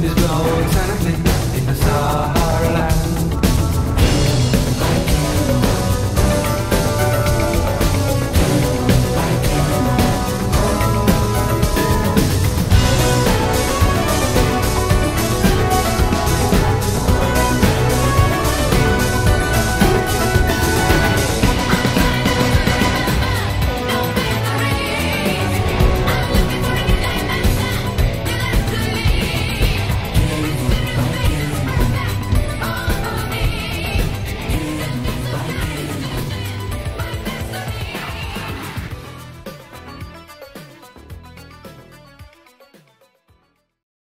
wind is blowing silently.